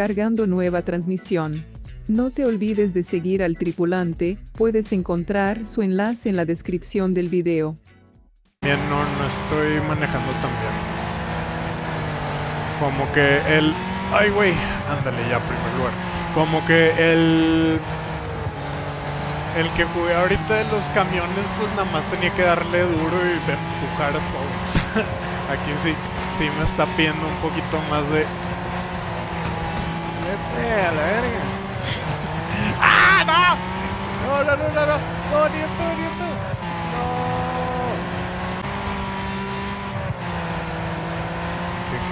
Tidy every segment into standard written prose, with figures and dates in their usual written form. Cargando nueva transmisión. No te olvides de seguir al tripulante, puedes encontrar su enlace en la descripción del video. Bien, no estoy manejando tan bien. Como que el... ¡Ay, güey! Ándale ya, primer lugar. Como que el que jugué ahorita de los camiones, pues nada más tenía que darle duro y empujar a todos. Aquí sí me está pidiendo un poquito más de... ¡Vete a la verga! ¡Ah, no! No. ¡No, nieto! ¡No!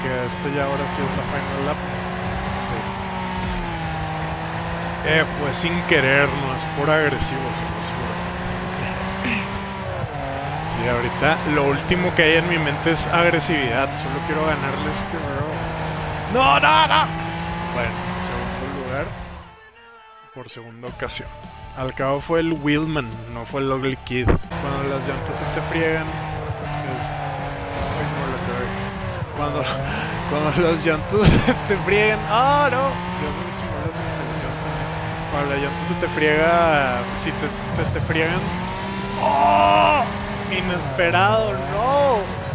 Que esto ya ahora sí es la final lap. Sí. Fue sin querer, no es por agresivos. Y sí, ahorita lo último que hay en mi mente es agresividad. Solo quiero ganarle este bro. ¡No! Bueno, segundo lugar por segunda ocasión. Al cabo fue el Wheelman, no fue el Ugly Kid. Cuando las llantas se te friegan, cuando las llantas se te friegan, ¡ah, no! Dios me chingó las intenciones. Cuando las llantas se te friega, se te friegan, ¡oh! Inesperado, no.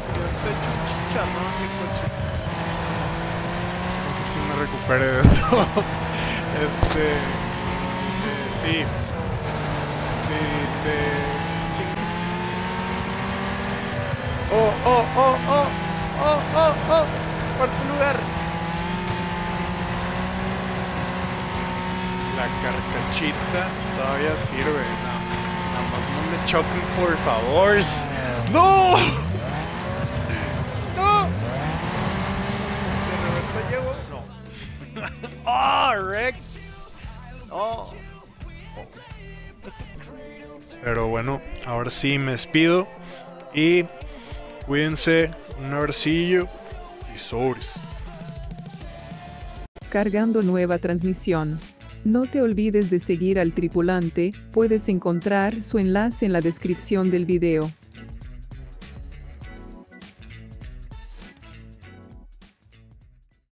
Yo estoy hecho un chicharrón, mi coche. Recupere de esto. Sí. Oh. Por tu lugar. La carcachita todavía sirve. Nada más no me choquen, por favor. ¡No! ¡Oh, Rick! ¡Oh! Pero bueno, ahora sí me despido. Y cuídense, un abracillo y sobres. Cargando nueva transmisión. No te olvides de seguir al tripulante, puedes encontrar su enlace en la descripción del video.